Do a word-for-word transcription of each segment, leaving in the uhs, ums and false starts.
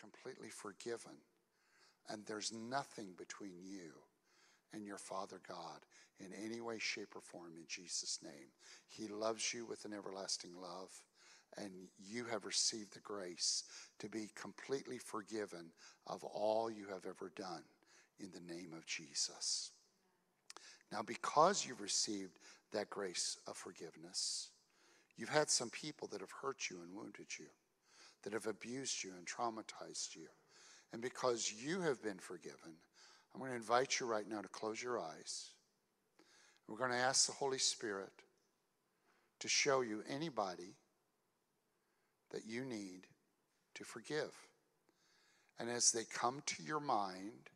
completely forgiven, and there's nothing between you and your Father God in any way, shape, or form in Jesus' name. He loves you with an everlasting love, and you have received the grace to be completely forgiven of all you have ever done in the name of Jesus. Now, because you've received that grace of forgiveness, you've had some people that have hurt you and wounded you, that have abused you and traumatized you. And because you have been forgiven, I'm going to invite you right now to close your eyes. We're going to ask the Holy Spirit to show you anybody that you need to forgive. And as they come to your mind,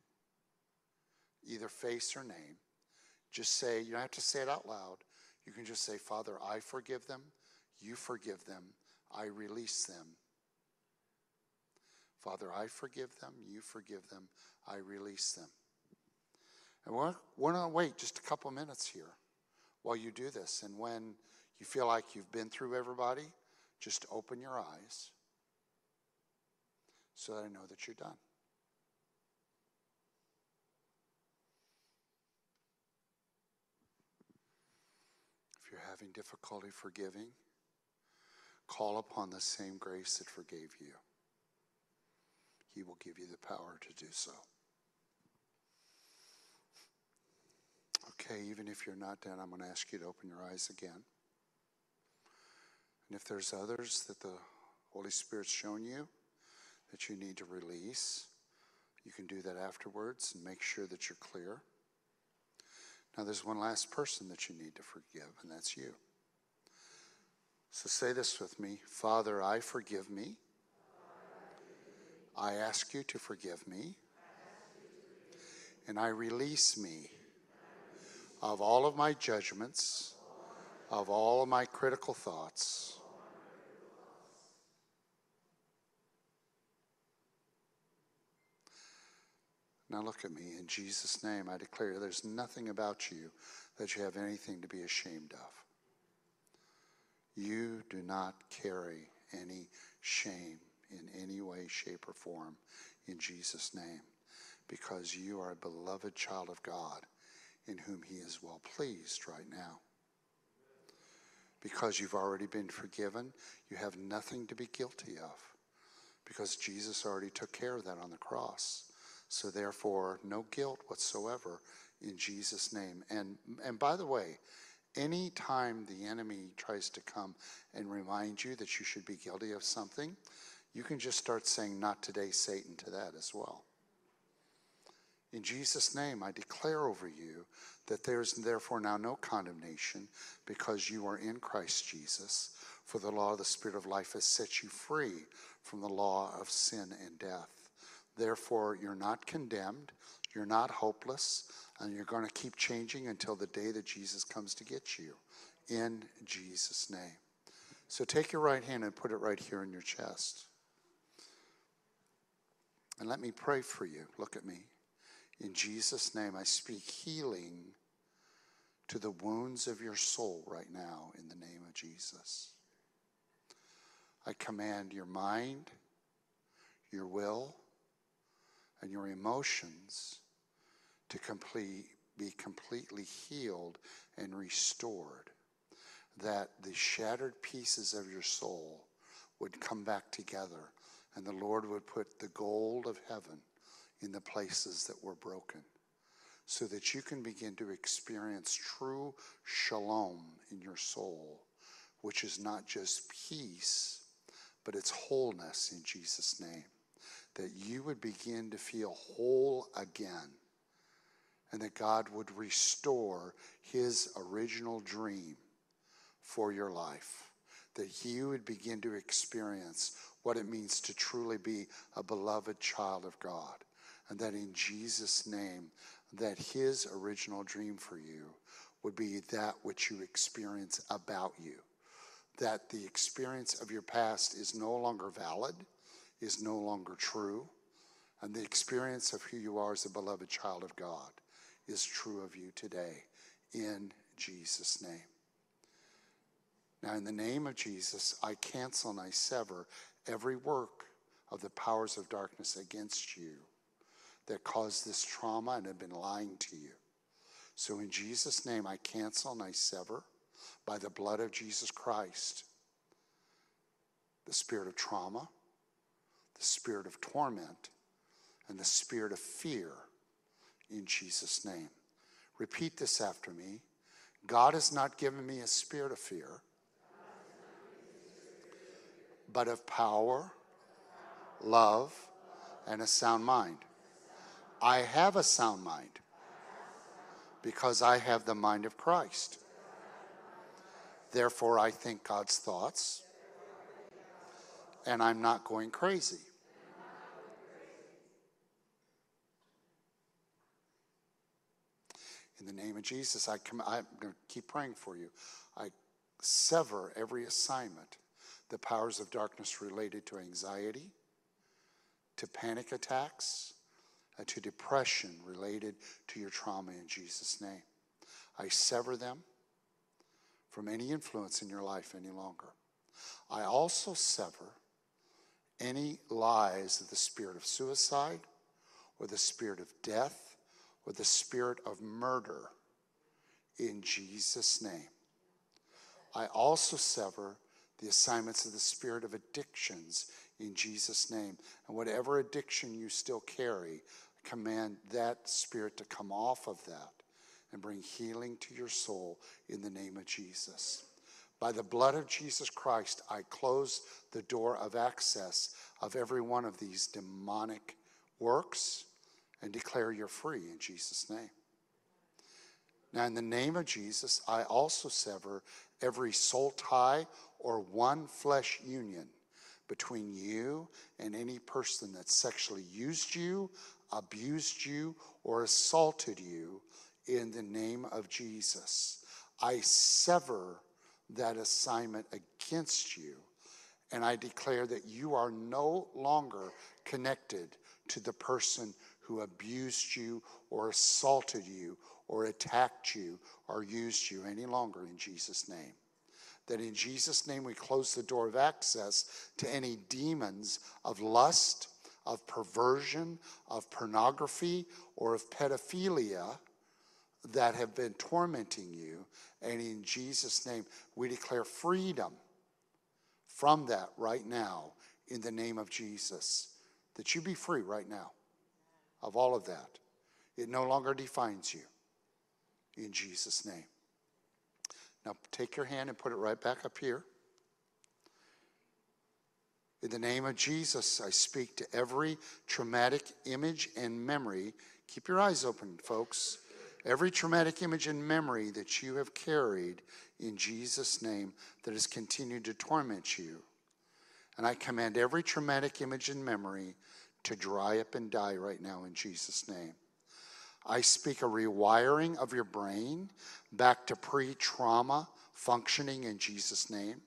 either face or name, just say, you don't have to say it out loud. You can just say, Father, I forgive them. You forgive them. I release them. Father, I forgive them. You forgive them. I release them. And we're, we're going to wait just a couple minutes here while you do this. And when you feel like you've been through everybody, just open your eyes so that I know that you're done. If you're having difficulty forgiving, call upon the same grace that forgave you. He will give you the power to do so. Okay, even if you're not done, I'm going to ask you to open your eyes again. And if there's others that the Holy Spirit's shown you that you need to release, you can do that afterwards and make sure that you're clear. Now there's one last person that you need to forgive, and that's you. So say this with me. Father, I forgive me. I ask you to forgive me. And I release me of all of my judgments, of all of my critical thoughts. Now look at me. In Jesus' name, I declare there's nothing about you that you have anything to be ashamed of. You do not carry any shame in any way, shape, or form in Jesus' name, because you are a beloved child of God in whom he is well pleased right now. Because you've already been forgiven, you have nothing to be guilty of, because Jesus already took care of that on the cross. So therefore, no guilt whatsoever in Jesus' name. And and by the way, any time the enemy tries to come and remind you that you should be guilty of something, you can just start saying, not today, Satan, to that as well. In Jesus' name, I declare over you that there is therefore now no condemnation, because you are in Christ Jesus, for the law of the Spirit of life has set you free from the law of sin and death. Therefore, you're not condemned, you're not hopeless, and you're going to keep changing until the day that Jesus comes to get you, in Jesus' name. So take your right hand and put it right here in your chest. And let me pray for you. Look at me. In Jesus' name, I speak healing to the wounds of your soul right now in the name of Jesus. I command your mind, your will, and your emotions to complete, be completely healed and restored, that the shattered pieces of your soul would come back together, and the Lord would put the gold of heaven in the places that were broken, so that you can begin to experience true shalom in your soul, which is not just peace, but it's wholeness in Jesus' name. That you would begin to feel whole again, and that God would restore his original dream for your life, that you would begin to experience what it means to truly be a beloved child of God, and that in Jesus' name, that his original dream for you would be that which you experience about you, that the experience of your past is no longer valid, is no longer true, and the experience of who you are as a beloved child of God is true of you today in Jesus' name. Now in the name of Jesus, I cancel and I sever every work of the powers of darkness against you that caused this trauma and have been lying to you. So in Jesus' name, I cancel and I sever by the blood of Jesus Christ the spirit of trauma, the spirit of torment, and the spirit of fear in Jesus' name. Repeat this after me. God has not given me a spirit of fear, but of power, love, and a sound mind. I have a sound mind because I have the mind of Christ. Therefore, I think God's thoughts, and I'm not going crazy. In the name of Jesus, I com- I'm going to keep praying for you. I sever every assignment, the powers of darkness related to anxiety, to panic attacks, and to depression related to your trauma in Jesus' name. I sever them from any influence in your life any longer. I also sever any lies of the spirit of suicide or the spirit of death or the spirit of murder in Jesus' name. I also sever the assignments of the spirit of addictions in Jesus' name. And whatever addiction you still carry, I command that spirit to come off of that and bring healing to your soul in the name of Jesus. By the blood of Jesus Christ, I close the door of access of every one of these demonic works and declare you're free in Jesus' name. Now, in the name of Jesus, I also sever every soul tie or one flesh union between you and any person that sexually used you, abused you, or assaulted you in the name of Jesus. I sever that assignment against you, and I declare that you are no longer connected to the person who abused you or assaulted you or attacked you or used you any longer in Jesus' name. That in Jesus' name we close the door of access to any demons of lust, of perversion, of pornography, or of pedophilia that have been tormenting you. And in Jesus' name, we declare freedom from that right now in the name of Jesus. That you be free right now of all of that. It no longer defines you in Jesus' name. Now take your hand and put it right back up here. In the name of Jesus, I speak to every traumatic image and memory. Keep your eyes open, folks. Every traumatic image and memory that you have carried in Jesus' name that has continued to torment you. And I command every traumatic image and memory to dry up and die right now in Jesus' name. I speak a rewiring of your brain back to pre-trauma functioning in Jesus' name.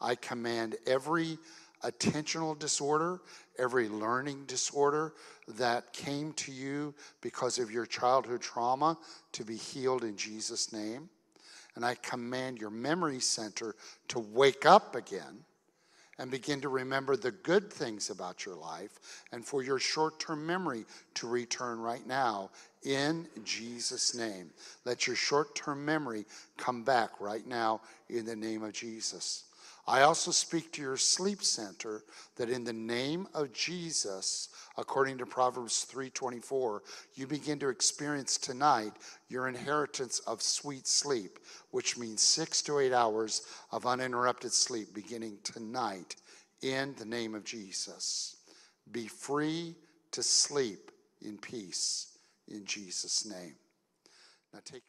I command every attentional disorder, every learning disorder that came to you because of your childhood trauma to be healed in Jesus' name. And I command your memory center to wake up again and begin to remember the good things about your life and for your short-term memory to return right now in Jesus' name. Let your short-term memory come back right now in the name of Jesus. I also speak to your sleep center that in the name of Jesus, according to Proverbs three twenty-four, you begin to experience tonight your inheritance of sweet sleep, which means six to eight hours of uninterrupted sleep beginning tonight in the name of Jesus. Be free to sleep in peace in Jesus' name. Now take